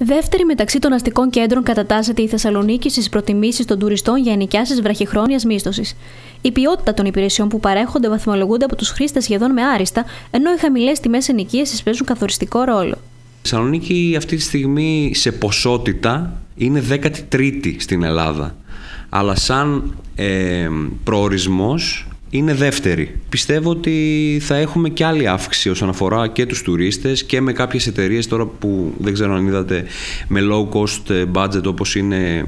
Δεύτερη μεταξύ των αστικών κέντρων κατατάσσεται η Θεσσαλονίκη στις προτιμήσεις των τουριστών για ενοικιάσεις βραχυχρόνιας μίσθωσης. Η ποιότητα των υπηρεσιών που παρέχονται βαθμολογούνται από τους χρήστες σχεδόν με άριστα, ενώ οι χαμηλές τιμές ενοικίασης παίζουν καθοριστικό ρόλο. Η Θεσσαλονίκη αυτή τη στιγμή σε ποσότητα είναι 13η στην Ελλάδα, αλλά σαν προορισμός είναι δεύτερη. Πιστεύω ότι θα έχουμε και άλλη αύξηση όσον αφορά και τους τουρίστες και με κάποιες εταιρείες τώρα που δεν ξέρω αν είδατε με low cost budget όπως είναι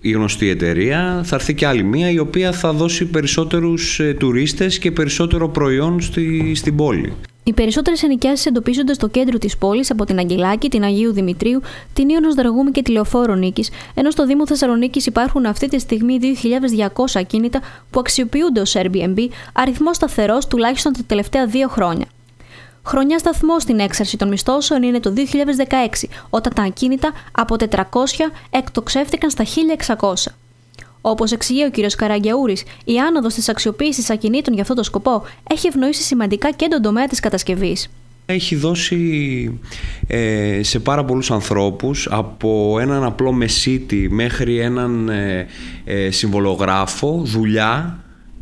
η γνωστή εταιρεία. Θα έρθει και άλλη μία η οποία θα δώσει περισσότερους τουρίστες και περισσότερο προϊόν στην πόλη. Οι περισσότερες ενοικιάσεις εντοπίζονται στο κέντρο της πόλης από την Αγγελάκη, την Αγίου Δημητρίου, την Ίωνος Δραγούμη και τη Λεωφόρο Νίκης, ενώ στο Δήμο Θεσσαλονίκης υπάρχουν αυτή τη στιγμή 2.200 ακίνητα που αξιοποιούνται ως Airbnb, αριθμός σταθερός τουλάχιστον τα τελευταία 2 χρόνια. Χρονιά σταθμό στην έξαρση των μισθώσεων είναι το 2016, όταν τα ακίνητα από 400 εκτοξεύτηκαν στα 1.600. Όπως εξηγεί ο κ. Καραγιαούρης, η άνοδος της αξιοποίησης ακινήτων για αυτό το σκοπό έχει ευνοήσει σημαντικά και τον τομέα της κατασκευής. Έχει δώσει σε πάρα πολλούς ανθρώπους, από έναν απλό μεσίτη μέχρι έναν συμβολογράφο, δουλειά,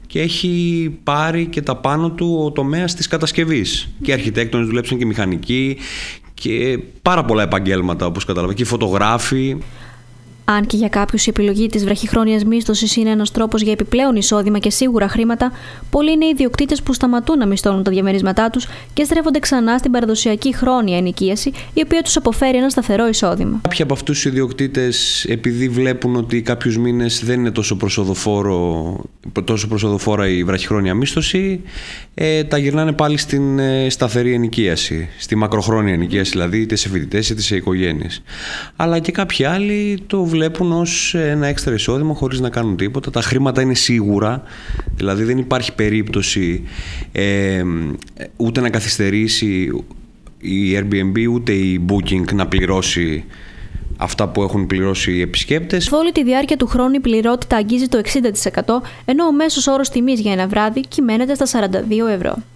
και έχει πάρει και τα πάνω του ο τομέας της κατασκευής. Και αρχιτέκτονες δουλέψαν και μηχανικοί και πάρα πολλά επαγγέλματα, όπως καταλαβαίνω, και φωτογράφοι. Αν και για κάποιους η επιλογή της βραχυχρόνιας μίσθωσης είναι ένας τρόπος για επιπλέον εισόδημα και σίγουρα χρήματα, πολλοί είναι οι ιδιοκτήτες που σταματούν να μισθώνουν τα διαμερίσματά τους και στρέφονται ξανά στην παραδοσιακή χρόνια ενοικίαση, η οποία τους αποφέρει ένα σταθερό εισόδημα. Κάποιοι από αυτούς οι ιδιοκτήτες, επειδή βλέπουν ότι κάποιους μήνες δεν είναι τόσο προσοδοφόρα η βραχυχρόνια μίσθωση, τα γυρνάνε πάλι στην σταθερή ενοικίαση, στη μακροχρόνια ενοικίαση, δηλαδή είτε σε φοιτητές είτε σε οικογένειες. Αλλά και κάποιοι άλλοι το βλέπουν ως ένα έξτρα εισόδημα χωρίς να κάνουν τίποτα. Τα χρήματα είναι σίγουρα, δηλαδή δεν υπάρχει περίπτωση ούτε να καθυστερήσει η Airbnb ούτε η booking να πληρώσει αυτά που έχουν πληρώσει οι επισκέπτες. Σε όλη τη διάρκεια του χρόνου η πληρότητα αγγίζει το 60%, ενώ ο μέσος όρος τιμής για ένα βράδυ κυμαίνεται στα 42 ευρώ.